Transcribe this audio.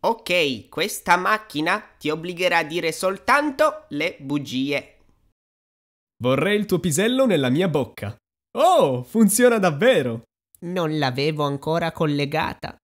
Ok, questa macchina ti obbligherà a dire soltanto le bugie. Vorrei il tuo pisello nella mia bocca. Oh, funziona davvero! Non l'avevo ancora collegata.